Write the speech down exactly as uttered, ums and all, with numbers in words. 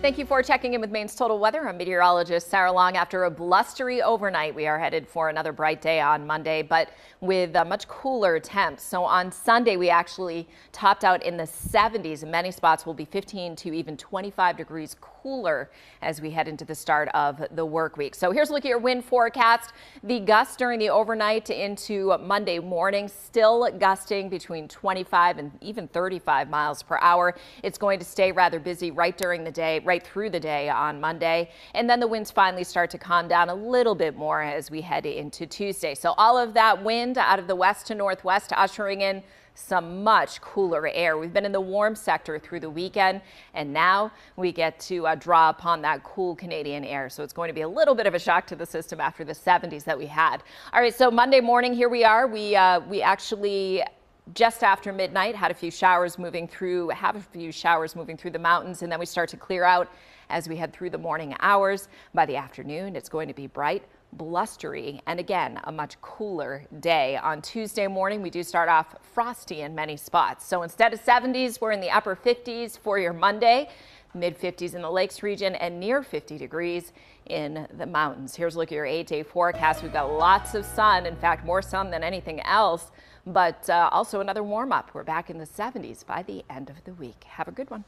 Thank you for checking in with Maine's Total Weather. I'm meteorologist Sarah Long. After a blustery overnight, we are headed for another bright day on Monday, but with uh, much cooler temps. So on Sunday, we actually topped out in the seventies. And many spots will be fifteen to even twenty-five degrees cooler as we head into the start of the work week. So here's a look at your wind forecast. The gusts during the overnight into Monday morning still gusting between twenty-five and even thirty-five miles per hour. It's going to stay rather busy right during the day. Right through the day on Monday, and then the winds finally start to calm down a little bit more as we head into Tuesday. So all of that wind out of the west to northwest ushering in some much cooler air. We've been in the warm sector through the weekend, and now we get to uh, draw upon that cool Canadian air. So it's going to be a little bit of a shock to the system after the seventies that we had. All right, so Monday morning, here we are. We uh, we actually. Just after midnight, had a few showers moving through, have a few showers moving through the mountains, and then we start to clear out as we head through the morning hours. By the afternoon, it's going to be bright, blustery, and again, a much cooler day. On Tuesday morning, we do start off frosty in many spots. So instead of seventies, we're in the upper fifties for your Monday, mid fifties in the lakes region, and near fifty degrees in the mountains. Here's a look at your eight-day forecast. We've got lots of sun, in fact, more sun than anything else, but uh, also another warm-up. We're back in the seventies by the end of the week. Have a good one.